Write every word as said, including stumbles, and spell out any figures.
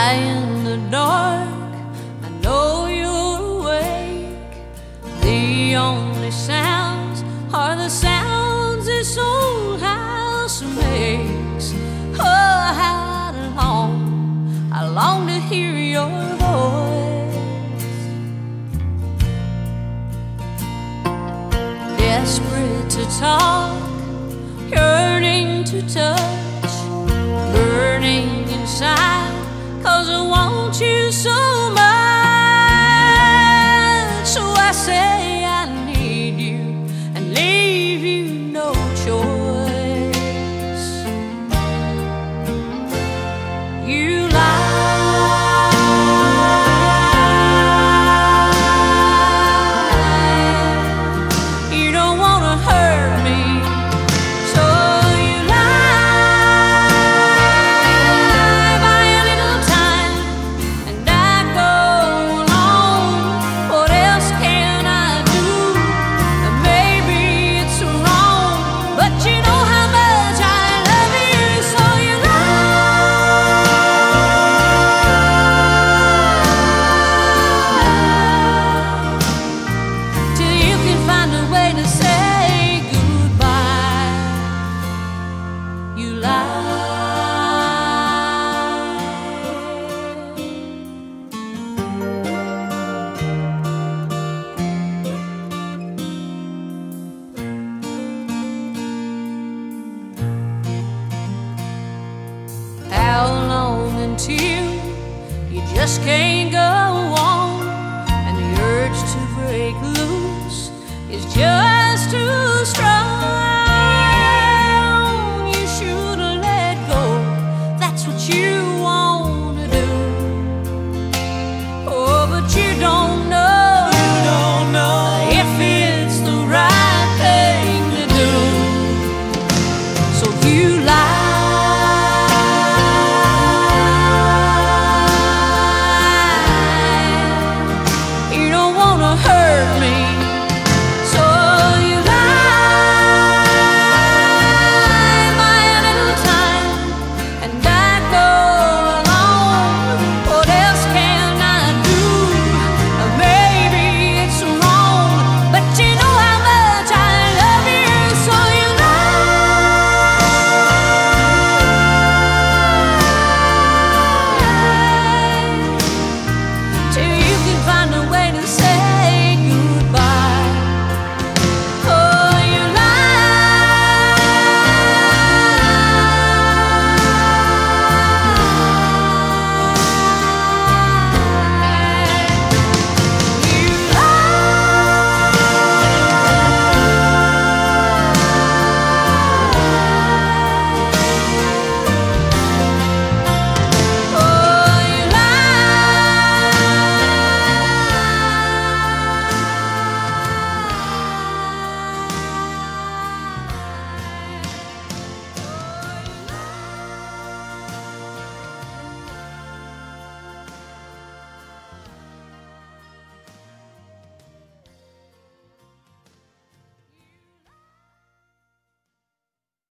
lie in the dark, I know you're awake. The only sounds are the sounds this old house makes. Oh, how I long, I long to hear your voice. Desperate to talk, yearning to touch, burning inside, 'cause I want you so much. So I say I need you and leave you no choice. You lie, you don't want to hurt me. How long until you just can't go on, and the urge to break loose is just too strong?